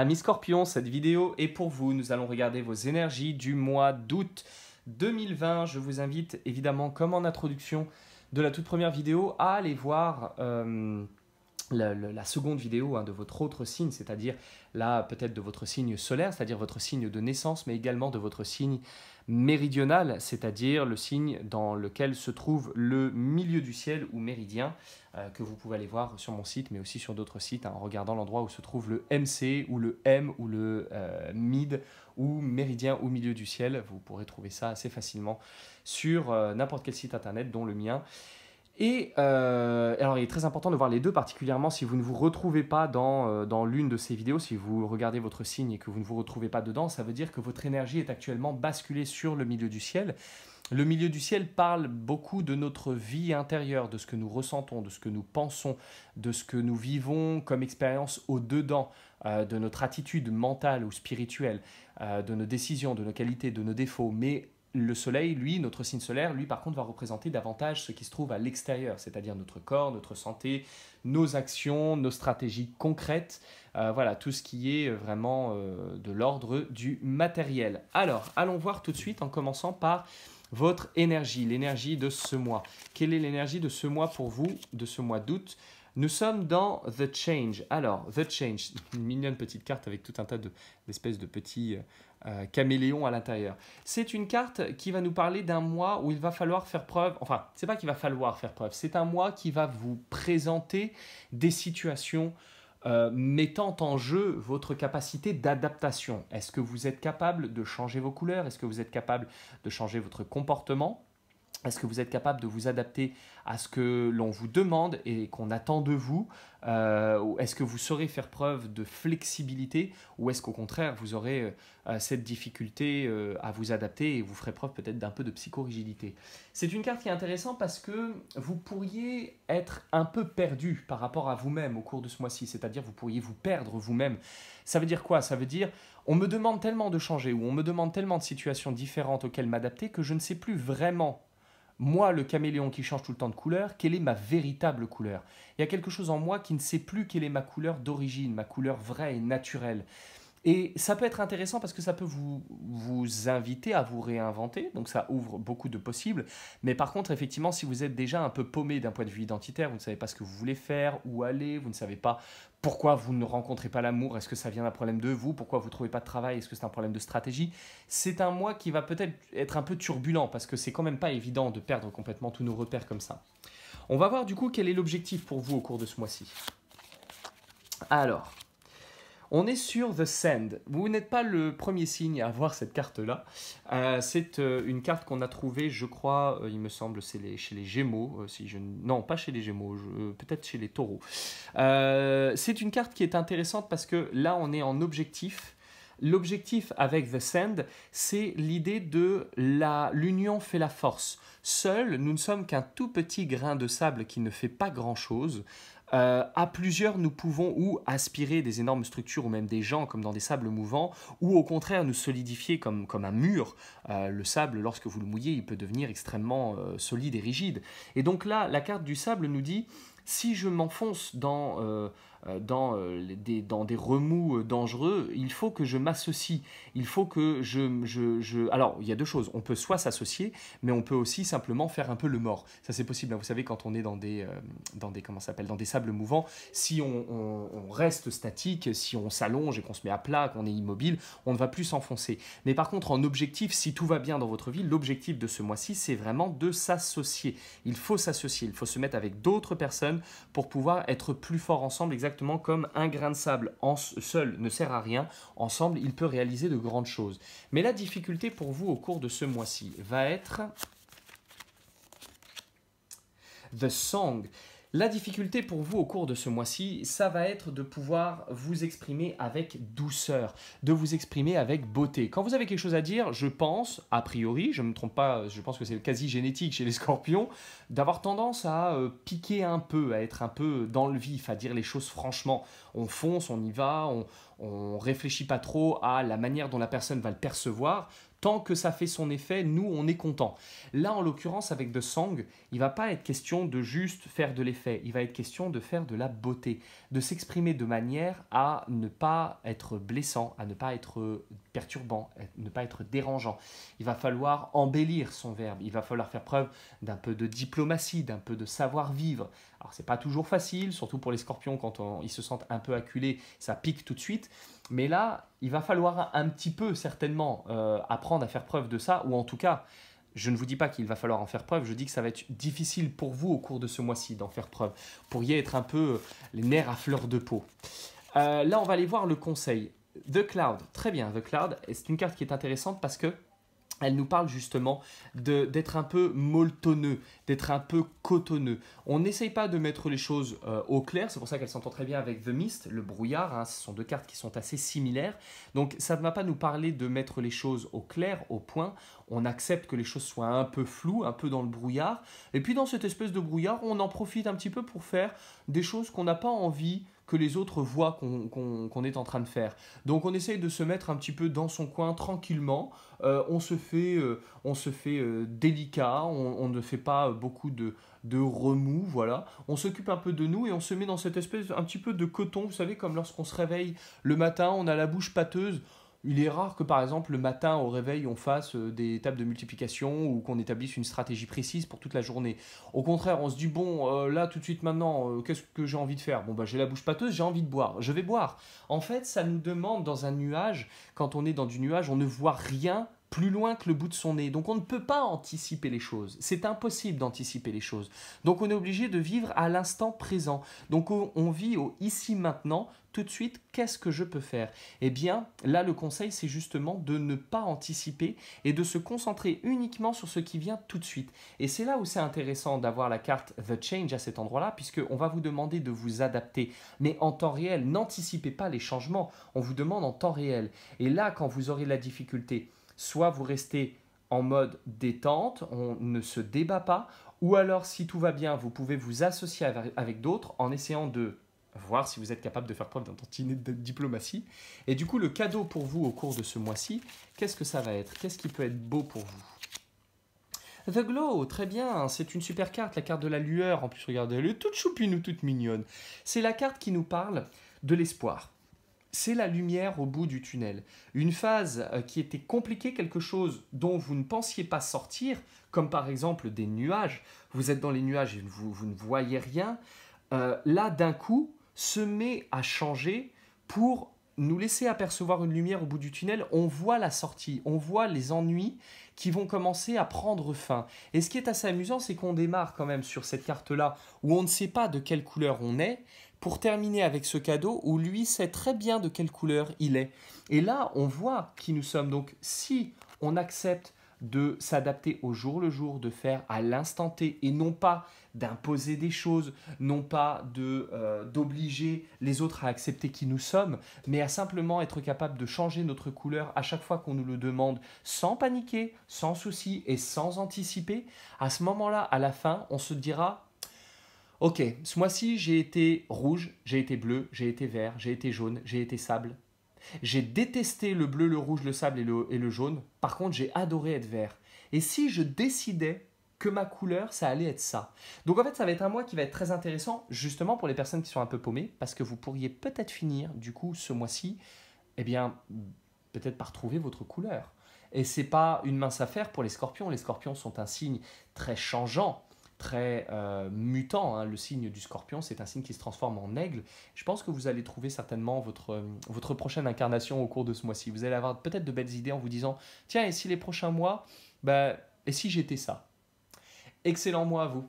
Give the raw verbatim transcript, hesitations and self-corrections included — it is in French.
Amis Scorpion, cette vidéo est pour vous. Nous allons regarder vos énergies du mois d'août deux mille vingt. Je vous invite évidemment, comme en introduction de la toute première vidéo, à aller voir euh, la, la seconde vidéo hein, de votre autre signe, c'est-à-dire là peut-être de votre signe solaire, c'est-à-dire votre signe de naissance, mais également de votre signe méridional, c'est-à-dire le signe dans lequel se trouve le milieu du ciel ou méridien, euh, que vous pouvez aller voir sur mon site, mais aussi sur d'autres sites, hein, en regardant l'endroit où se trouve le M C ou le M ou le euh, Mid ou méridien ou milieu du ciel. Vous pourrez trouver ça assez facilement sur euh, n'importe quel site internet, dont le mien. Et euh, alors il est très important de voir les deux, particulièrement si vous ne vous retrouvez pas dans, dans l'une de ces vidéos. Si vous regardez votre signe et que vous ne vous retrouvez pas dedans, ça veut dire que votre énergie est actuellement basculée sur le milieu du ciel. Le milieu du ciel parle beaucoup de notre vie intérieure, de ce que nous ressentons, de ce que nous pensons, de ce que nous vivons comme expérience au-dedans, euh, de notre attitude mentale ou spirituelle, euh, de nos décisions, de nos qualités, de nos défauts, mais le soleil, lui, notre signe solaire, lui par contre va représenter davantage ce qui se trouve à l'extérieur, c'est-à-dire notre corps, notre santé, nos actions, nos stratégies concrètes, euh, voilà, tout ce qui est vraiment euh, de l'ordre du matériel. Alors, allons voir tout de suite en commençant par votre énergie, l'énergie de ce mois. Quelle est l'énergie de ce mois pour vous, de ce mois d'août? Nous sommes dans The Change. Alors, The Change, une mignonne petite carte avec tout un tas d'espèces de, de petits euh, caméléons à l'intérieur. C'est une carte qui va nous parler d'un mois où il va falloir faire preuve, enfin, c'est pas qu'il va falloir faire preuve, c'est un mois qui va vous présenter des situations euh, mettant en jeu votre capacité d'adaptation. Est-ce que vous êtes capable de changer vos couleurs? Est-ce que vous êtes capable de changer votre comportement? Est-ce que vous êtes capable de vous adapter à ce que l'on vous demande et qu'on attend de vous? euh, Est-ce que vous saurez faire preuve de flexibilité? Ou est-ce qu'au contraire, vous aurez euh, cette difficulté euh, à vous adapter et vous ferez preuve peut-être d'un peu de psychorigidité? C'est une carte qui est intéressante parce que vous pourriez être un peu perdu par rapport à vous-même au cours de ce mois-ci. C'est-à-dire vous pourriez vous perdre vous-même. Ça veut dire quoi? Ça veut dire on me demande tellement de changer ou on me demande tellement de situations différentes auxquelles m'adapter que je ne sais plus vraiment, moi, le caméléon qui change tout le temps de couleur, quelle est ma véritable couleur? Il y a quelque chose en moi qui ne sait plus quelle est ma couleur d'origine, ma couleur vraie et naturelle. Et ça peut être intéressant parce que ça peut vous, vous inviter à vous réinventer, donc ça ouvre beaucoup de possibles. Mais par contre, effectivement, si vous êtes déjà un peu paumé d'un point de vue identitaire, vous ne savez pas ce que vous voulez faire, où aller, vous ne savez pas pourquoi vous ne rencontrez pas l'amour, est-ce que ça vient d'un problème de vous, pourquoi vous ne trouvez pas de travail, est-ce que c'est un problème de stratégie? C'est un mois qui va peut-être être un peu turbulent parce que c'est quand même pas évident de perdre complètement tous nos repères comme ça. On va voir du coup quel est l'objectif pour vous au cours de ce mois-ci. Alors, on est sur The Sand. Vous n'êtes pas le premier signe à avoir cette carte-là. Euh, c'est euh, une carte qu'on a trouvée, je crois, euh, il me semble, c'est les, chez les Gémeaux. Euh, si je, non, pas chez les Gémeaux, euh, peut-être chez les Taureaux. Euh, c'est une carte qui est intéressante parce que là, on est en objectif. L'objectif avec The Sand, c'est l'idée de la l'union fait la force. Seul, nous ne sommes qu'un tout petit grain de sable qui ne fait pas grand-chose. Euh, à plusieurs, nous pouvons ou aspirer des énormes structures ou même des gens comme dans des sables mouvants, ou au contraire nous solidifier comme, comme un mur. Euh, le sable, lorsque vous le mouillez, il peut devenir extrêmement euh, solide et rigide. Et donc là, la carte du sable nous dit, si je m'enfonce dans, euh, dans, euh, des, dans des remous euh, dangereux, il faut que je m'associe, il faut que je, je, je... Alors, il y a deux choses, on peut soit s'associer, mais on peut aussi simplement faire un peu le mort. Ça, c'est possible, hein. Vous savez, quand on est dans des, euh, dans des, comment ça s'appelle, dans des sables mouvants, si on, on, on reste statique, si on s'allonge et qu'on se met à plat, qu'on est immobile, on ne va plus s'enfoncer. Mais par contre, en objectif, si tout va bien dans votre vie, l'objectif de ce mois-ci, c'est vraiment de s'associer. Il faut s'associer, il faut se mettre avec d'autres personnes pour pouvoir être plus fort ensemble, exactement comme un grain de sable en seul ne sert à rien, ensemble il peut réaliser de grandes choses. Mais la difficulté pour vous au cours de ce mois-ci va être The Song. La difficulté pour vous au cours de ce mois-ci, ça va être de pouvoir vous exprimer avec douceur, de vous exprimer avec beauté. Quand vous avez quelque chose à dire, je pense, a priori, je ne me trompe pas, je pense que c'est quasi génétique chez les scorpions, d'avoir tendance à euh, piquer un peu, à être un peu dans le vif, à dire les choses franchement. On fonce, on y va, on ne réfléchit pas trop à la manière dont la personne va le percevoir. Tant que ça fait son effet, nous, on est content. Là, en l'occurrence, avec The Song, il ne va pas être question de juste faire de l'effet. Il va être question de faire de la beauté, de s'exprimer de manière à ne pas être blessant, à ne pas être perturbant, à ne pas être dérangeant. Il va falloir embellir son verbe. Il va falloir faire preuve d'un peu de diplomatie, d'un peu de savoir-vivre. Alors, ce n'est pas toujours facile, surtout pour les scorpions, quand on, ils se sentent un peu acculés, ça pique tout de suite. Mais là, il va falloir un petit peu, certainement, euh, apprendre à faire preuve de ça, ou en tout cas, je ne vous dis pas qu'il va falloir en faire preuve, je dis que ça va être difficile pour vous au cours de ce mois-ci d'en faire preuve. Vous pourriez être un peu les nerfs à fleur de peau. Euh, là, on va aller voir le conseil. The Cloud, très bien, The Cloud, c'est une carte qui est intéressante parce que elle nous parle justement d'être un peu molletonneux, d'être un peu cotonneux. On n'essaye pas de mettre les choses euh, au clair, c'est pour ça qu'elle s'entend très bien avec The Mist, le brouillard, hein, ce sont deux cartes qui sont assez similaires. Donc ça ne va pas nous parler de mettre les choses au clair, au point. On accepte que les choses soient un peu floues, un peu dans le brouillard. Et puis dans cette espèce de brouillard, on en profite un petit peu pour faire des choses qu'on n'a pas envie que les autres voient qu'on qu'on, qu'on est en train de faire. Donc on essaye de se mettre un petit peu dans son coin tranquillement, euh, on se fait, euh, on se fait euh, délicat, on, on ne fait pas beaucoup de, de remous, voilà. On s'occupe un peu de nous et on se met dans cette espèce un petit peu de coton, vous savez, comme lorsqu'on se réveille le matin, on a la bouche pâteuse. Il est rare que par exemple le matin au réveil on fasse des tables de multiplication ou qu'on établisse une stratégie précise pour toute la journée. Au contraire, on se dit bon euh, là tout de suite maintenant euh, qu'est-ce que j'ai envie de faire? Bon bah j'ai la bouche pâteuse, j'ai envie de boire, je vais boire. En fait ça nous demande dans un nuage, quand on est dans du nuage on ne voit rien plus loin que le bout de son nez. Donc on ne peut pas anticiper les choses. C'est impossible d'anticiper les choses. Donc on est obligé de vivre à l'instant présent. Donc on vit au ici maintenant, tout de suite, qu'est-ce que je peux faire? Eh bien là le conseil c'est justement de ne pas anticiper et de se concentrer uniquement sur ce qui vient tout de suite. Et c'est là où c'est intéressant d'avoir la carte The Change à cet endroit-là, puisqu'on va vous demander de vous adapter. Mais en temps réel, n'anticipez pas les changements. On vous demande en temps réel. Et là quand vous aurez de la difficulté, soit vous restez en mode détente, on ne se débat pas, ou alors si tout va bien, vous pouvez vous associer avec d'autres en essayant de voir si vous êtes capable de faire preuve d'un tantinet de diplomatie. Et du coup, le cadeau pour vous au cours de ce mois-ci, qu'est-ce que ça va être? Qu'est-ce qui peut être beau pour vous? The Glow, très bien, c'est une super carte, la carte de la lueur. En plus, regardez, elle est toute choupine ou toute mignonne. C'est la carte qui nous parle de l'espoir. C'est la lumière au bout du tunnel. Une phase qui était compliquée, quelque chose dont vous ne pensiez pas sortir, comme par exemple des nuages. Vous êtes dans les nuages et vous, vous ne voyez rien. Euh, là, d'un coup, se met à changer pour nous laisser apercevoir une lumière au bout du tunnel. On voit la sortie, on voit les ennuis qui vont commencer à prendre fin. Et ce qui est assez amusant, c'est qu'on démarre quand même sur cette carte-là où on ne sait pas de quelle couleur on est, pour terminer avec ce cadeau où lui sait très bien de quelle couleur il est. Et là, on voit qui nous sommes. Donc, si on accepte de s'adapter au jour le jour, de faire à l'instant T et non pas d'imposer des choses, non pas de, euh, d'obliger les autres à accepter qui nous sommes, mais à simplement être capable de changer notre couleur à chaque fois qu'on nous le demande sans paniquer, sans souci et sans anticiper. À ce moment-là, à la fin, on se dira... Ok, ce mois-ci, j'ai été rouge, j'ai été bleu, j'ai été vert, j'ai été jaune, j'ai été sable. J'ai détesté le bleu, le rouge, le sable et le, et le jaune. Par contre, j'ai adoré être vert. Et si je décidais que ma couleur, ça allait être ça. Donc en fait, ça va être un mois qui va être très intéressant, justement pour les personnes qui sont un peu paumées, parce que vous pourriez peut-être finir, du coup, ce mois-ci, eh bien, peut-être par trouver votre couleur. Et ce n'est pas une mince affaire pour les scorpions. Les scorpions sont un signe très changeant, très euh, mutant, hein. Le signe du scorpion, c'est un signe qui se transforme en aigle. Je pense que vous allez trouver certainement votre, votre prochaine incarnation au cours de ce mois-ci. Vous allez avoir peut-être de belles idées en vous disant « Tiens, et si les prochains mois, bah, et si j'étais ça ?» Excellent mois à vous!